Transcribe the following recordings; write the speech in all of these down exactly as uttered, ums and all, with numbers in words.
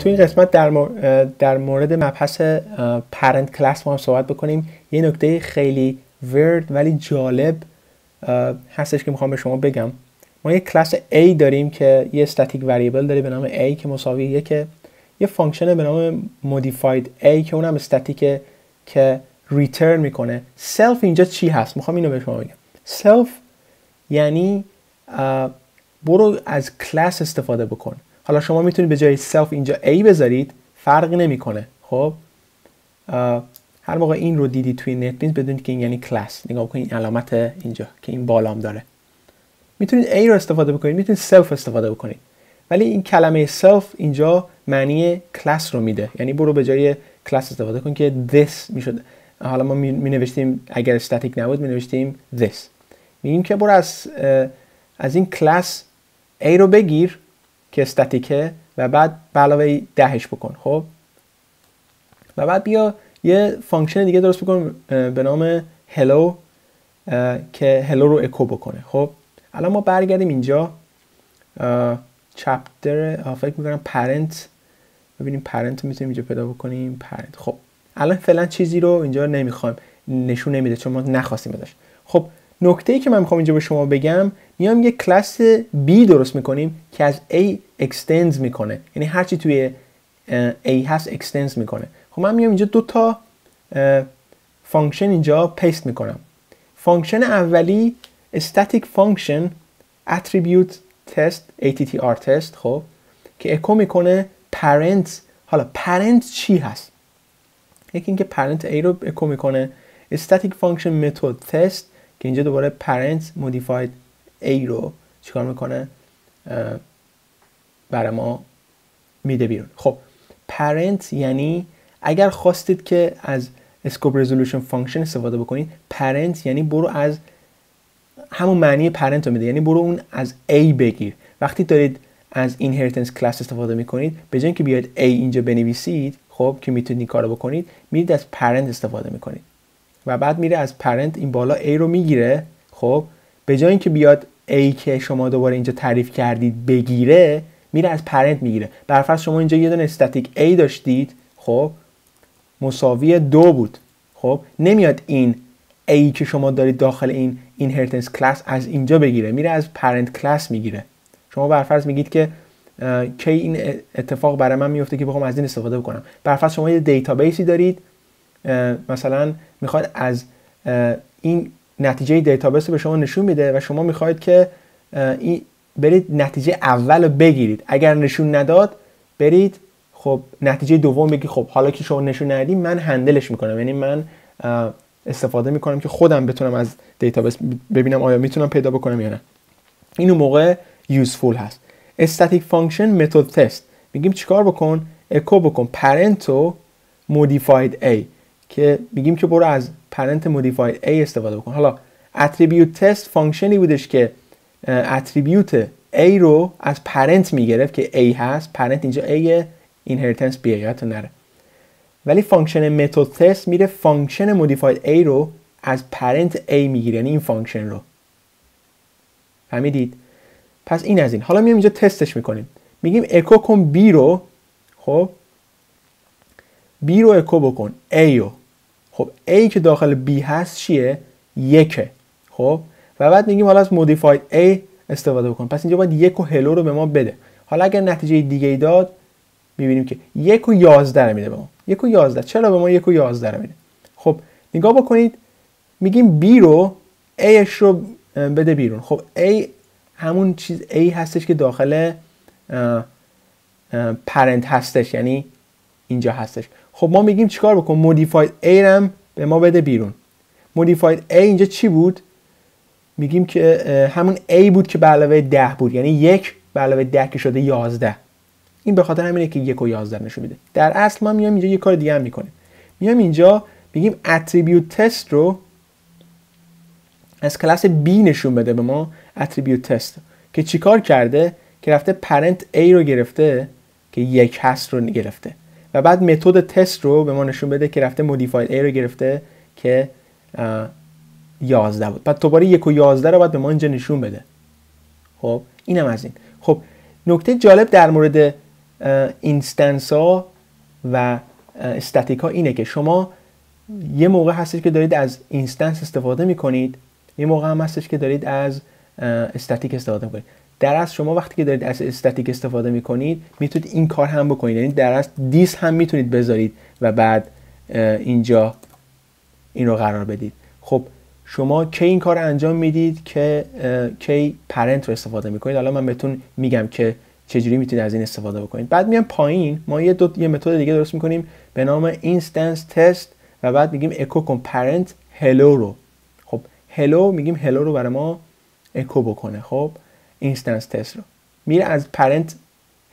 تو این قسمت در مورد, در مورد مبحث پرنت کلاس ما هم صحبت بکنیم. یه نکته خیلی ورد ولی جالب هستش که میخوام به شما بگم. ما یه کلاس A داریم که یه استاتیک وریبل داره به نام A که مساوی یکه، یه فانکشن به نام modified A که اونم استاتیکه که ریترن میکنه. self اینجا چی هست؟ میخوام اینو به شما بگم. self یعنی برو از کلاس استفاده بکن. حالا شما میتونید به جای self اینجا A بذارید، فرقی نمیکنه. خب هر موقع این رو دیدید توی نت بینز بدونید که این یعنی کلاس. نگاه بکنید علامت اینجا که این بالام داره. میتونید A رو استفاده بکنید، میتونید self استفاده بکنید، ولی این کلمه self اینجا معنی کلاس رو میده. یعنی برو به جای کلاس استفاده کن که this میشد. حالا ما می نوشتیم اگر استاتیک نبود می نوشتیم this. میگیم که برو از از این کلاس A رو بگیر که استاتیکه و بعد به علاوه دهش بکن. خب و بعد بیا یه فانکشن دیگه درست بکن به نام hello که hello رو اکو بکنه. خب الان ما برگردیم اینجا چپتر فکر میکنم پرنت، ببینیم پرنت رو میتونیم اینجا پیدا بکنیم. پرنت خب الان فعلا چیزی رو اینجا نمیخوایم، نشون نمیده چون ما نخواستیم ازش. خب نکته ای که من میخوام اینجا به شما بگم، میام یه کلاس B درست میکنیم که از A extends میکنه، یعنی هرچی توی A هست extends میکنه. خب من میام اینجا دو تا فانکشن اینجا پیست میکنم. فانکشن اولی static function attribute test attr test خب که اکو میکنه parent. حالا parent چی هست؟ یکی اینکه parent A رو اکو میکنه، static function method test که اینجا دوباره parent modified A رو چیکار میکنه برای ما میده بیرون. خب parent یعنی اگر خواستید که از scope resolution function استفاده بکنید، parent یعنی برو از همون معنی پرنت رو میده، یعنی برو اون از A بگیر. وقتی دارید از inheritance کلاس استفاده میکنید، به جای اینکه بیاید A اینجا بنویسید خب که میتونید کارو بکنید، میرید از پرنت استفاده میکنید و بعد میره از پرنت این بالا A رو میگیره. خب به جای اینکه بیاد A که شما دوباره اینجا تعریف کردید بگیره، میره از پرنت میگیره. برفرض شما اینجا یه دونه استاتیک A داشتید خب مساوی دو بود، خب نمیاد این A که شما دارید داخل این inheritance class از اینجا بگیره، میره از parent class میگیره. شما برفرض میگید که کی این اتفاق برای من میفته که بخوام از این استفاده بکنم. برفرض شما یه دیتابیسی دارید، مثلا میخواد از این نتیجه دیتابیس رو به شما نشون میده و شما میخواید که این برید نتیجه اول رو بگیرید. اگر نشون نداد برید خب نتیجه دوم بگی. خب حالا که شما نشون ندید من هندلش میکنم، یعنی من استفاده میکنم که خودم بتونم از دیتابیس ببینم آیا میتونم پیدا بکنم یا نه. این موقع یوزفول هست. استاتیک فانکشن متد تست میگیم چیکار بکن؟ اکو بکن پرنتو مودیفاید A که میگیم که برو از پرنت مودیفاید A استفاده بکن. حالا اتریبیوت تست فانکشنی بودش که اتریبیوت A رو از پرنت میگرفت که A هست، پرنت اینجا A اینهریتنس بیایت نره. ولی فانکشن متد تست میره فانکشن مودیفاید A رو از پرنت A میگیره، یعنی این فانکشن رو. فهمیدید؟ پس این از این. حالا میام اینجا تستش میکنیم، میگیم اکو کن B رو. خب B رو اکو بکن A رو. خب A که داخل B هست چیه؟ یکه. خب و بعد میگیم حالا از مودیفاید A استفاده بکن. پس اینجا باید یک و هلو رو به ما بده. حالا اگر نتیجه دیگه ای داد میبینیم که یک و یازده میده به ما. یک و یازده. چرا به ما یک و یازده میده؟ خب نگاه بکنید، میگیم B رو Aش رو بده بیرون. خب A همون چیز A هستش که داخل پرنت هستش، یعنی اینجا هستش. خب ما میگیم چیکار بکن؟ مودیفاید A رم به ما بده بیرون. مودیفاید A اینجا چی بود؟ میگیم که همون A بود که به علاوه ده بود، یعنی یک به علاوه ده که شده یازده. این به خاطر همینه که یک و یازده نشون میده. در اصل ما میام اینجا یه کار دیگه هم میکنیم. میام اینجا میگیم اتریبیوت تست رو از کلاس B نشون بده به ما. اتریبیوت تست که چیکار کرده؟ که رفته پرنت A رو گرفته که یک هست رو گرفته و بعد متد تست رو به ما نشون بده که رفته مودیفاید A رو گرفته که یازده بود. بعد دوباره یک و یازده رو بعد به ما اینجا نشون بده. خب اینم از این. خب نکته جالب در مورد اینستنس ها و استاتیک ها اینه که شما یه موقع هستش که دارید از اینستنس استفاده میکنید، یه موقع هم هستش که دارید از استاتیک استفاده میکنید. در اصل شما وقتی که دارید از استاتیک استفاده میکنید میتونید این کار هم بکنید، یعنی در اصل دیس هم میتونید بذارید و بعد اینجا این رو قرار بدید. خب شما کی این کار انجام میدید که کی پرنت رو استفاده میکنید. حالا من بهتون میگم که چجوری میتونید از این استفاده بکنید. بعد میام پایین، ما یه دو یه متد دیگه درست میکنیم به نام اینستنس تست و بعد میگیم اکو کن پرنت هلو رو. خب هلو میگیم هلو رو برای ما اکو بکنه. خب اینستنس تست رو میره از پرنت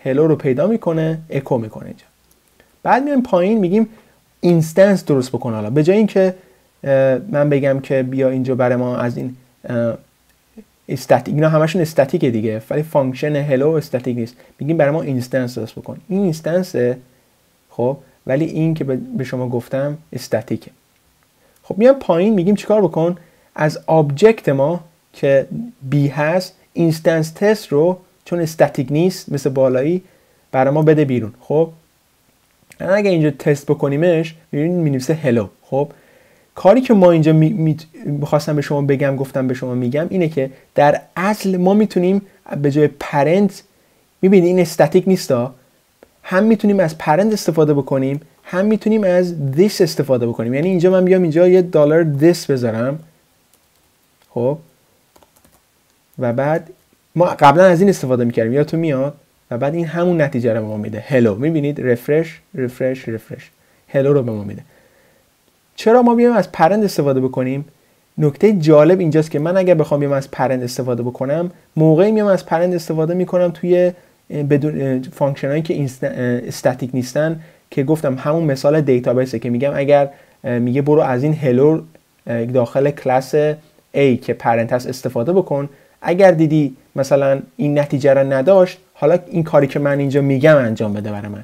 هلو رو پیدا میکنه، اکو میکنه اینجا. بعد میام پایین میگیم اینستنس درست بکن. حالا به جای اینکه من بگم که بیا اینجا برای ما از این استاتیک، اینا همشون استاتیک دیگه، ولی فانکشن هلو استاتیک نیست، میگیم برای ما اینستنس درست بکن. این اینستنسه، خب ولی این که به شما گفتم استاتیکه. خب میام پایین میگیم چیکار بکن، از آبجکت ما که بی هست اینستنس تست رو چون استاتیک نیست مثل بالایی برای ما بده بیرون. خب اگه اینجا تست بکنیمش میبینید مینویسه هلو. خب کاری که ما اینجا میخواستم به شما بگم، گفتم به شما میگم اینه که در اصل ما میتونیم به جای پرنت، میبینید این استاتیک نیستا، هم میتونیم از پرنت استفاده بکنیم، هم میتونیم از this استفاده بکنیم. یعنی اینجا من بیام اینجا یه دلار this بذارم، خب و بعد ما قبلا از این استفاده میکردیم، یادتون میاد؟ و بعد این همون نتیجه رو به ما میده، هلو. میبینید رفرش رفرش رفرش هلو رو به ما میده. چرا ما بیایم از پرند استفاده بکنیم؟ نکته جالب اینجاست که من اگر بخوام بیام از پرند استفاده بکنم، موقعی میام از پرند استفاده میکنم توی بدون فانکشنایی که استاتیک نیستن، که گفتم همون مثال دیتابیسه که میگم اگر میگه برو از این هلو داخل کلاس A که پرنت هست استفاده بکن، اگر دیدی مثلا این نتیجه را نداشت، حالا این کاری که من اینجا میگم انجام بده برای من.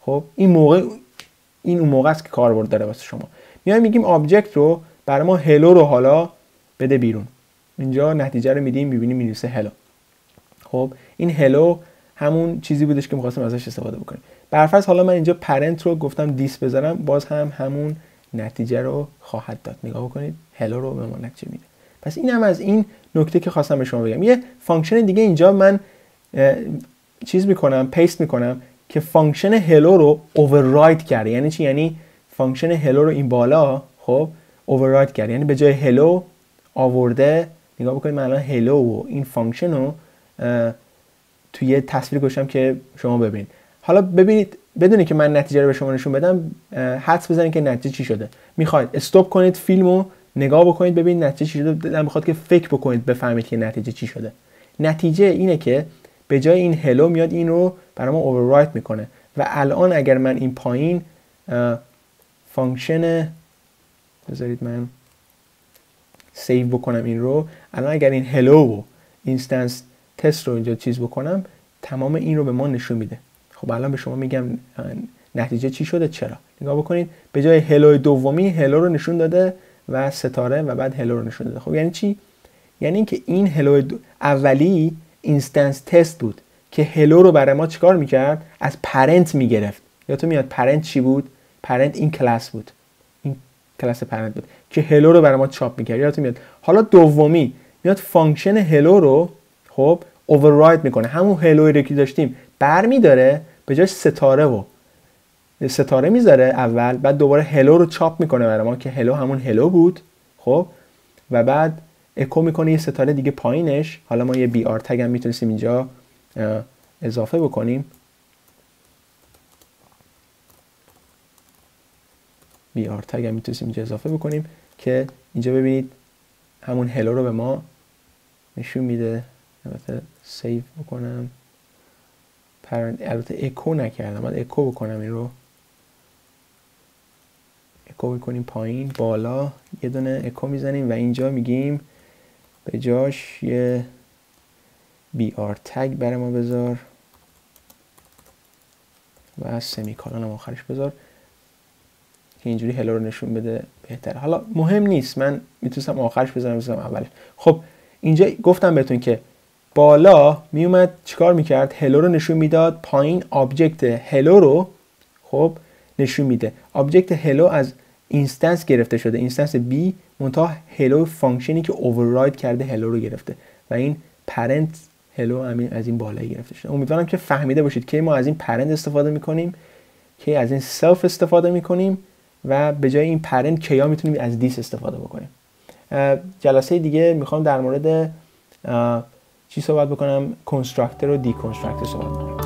خب این موقع، این اون موقع است که کاربرد داره واسه شما. میایم میگیم آبجکت رو برای ما هلو رو حالا بده بیرون. اینجا نتیجه رو میدیم، میبینیم مینویسه هلو. خب این هلو همون چیزی بودش که می‌خواستم ازش استفاده بکنیم. برفرض حالا من اینجا پرنت رو گفتم دیس بذارم، باز هم همون نتیجه رو خواهد داد. نگاه بکنید هلو رو به ما نتیجه میده. پس این هم از این نکته که خواستم به شما بگم. یه فانکشن دیگه اینجا من چیز میکنم، پیست میکنم که فانکشن هلو رو اوورراید کرده. یعنی چی؟ یعنی فانکشن هلو رو این بالا، خب اوورراید کرده، یعنی به جای هلو آورده. نگاه بکنید من الان هلو و این فانکشن رو توی تصویر گذاشتم که شما ببینید. حالا ببینید بدونید که من نتیجه رو به شما نشون بدم، حدس بزنید که نتیجه چی شده. میخواید استاپ کنید فیلمو، نگاه بکنید ببینید نتیجه چی شده، دلم میخواد که فکر بکنید بفهمید که نتیجه چی شده. نتیجه اینه که به جای این هلو میاد این رو برای ما اووررایت میکنه. و الان اگر من این پایین فانکشن بذارید من سیو بکنم این رو، الان اگر این هلو و اینستنس تست رو اینجا چیز بکنم، تمام این رو به ما نشون میده. خب الان به شما میگم نتیجه چی شده، چرا. نگاه بکنید به جای هلو دومی هلو رو نشون داده و ستاره و بعد هلو رو نشون داده. خب یعنی چی؟ یعنی اینکه این هلو دو... اولی اینستنس تست بود که هلو رو برای ما چیکار میکرد؟ از پرنت میگرفت. یادتون میاد پرنت چی بود؟ پرنت این کلاس بود، این کلاس پرنت بود که هلو رو برای ما چاپ میکرد. یادتون میاد؟ حالا دومی میاد فانکشن هلو رو خب اوورراید میکنه، همون هلوی رو که داشتیم برمیداره، به جاش ستاره و ستاره میذاره اول، بعد دوباره هلو رو چاپ میکنه برای ما که هلو همون هلو بود، خب و بعد اکو میکنه یه ستاره دیگه پایینش. حالا ما یه بی آر تگ هم میتونستیم اینجا اضافه بکنیم، بی آر تگ هم میتونستیم اینجا اضافه بکنیم که اینجا ببینید همون هلو رو به ما نشون میده. البته سیو بکنم، البته اکو نکردم، بعد اکو بکنم این رو، اکو بکنیم پایین بالا، یه دونه اکو میزنیم و اینجا میگیم به جاش یه بی آر تگ برای ما بذار و سمی کالون هم آخرش بذار که اینجوری هلو رو نشون بده بهتر. حالا مهم نیست، من میتونستم آخرش بذارم، بذارم اولش. خب اینجا گفتم بهتون که بالا میومد چیکار میکرد؟ هلو رو نشون میداد، پایین آبجکت هلو رو خب نشون میده. آبجکت هلو از اینستنس گرفته شده، اینستنس بی، منتها هلو فانکشنی که اوورراید کرده هلو رو گرفته و این پرنت هلو از این بالایی گرفته شده. امیدوارم که فهمیده باشید که ما از این پرنت استفاده میکنیم، که از این سلف استفاده میکنیم و به جای این پرنت کیا میتونیم از دیس استفاده بکنیم. جلسه دیگه میخوام در مورد چی صحبت بکنم؟ کنستراکتور و دی کنستراکتور صحبت بکنم.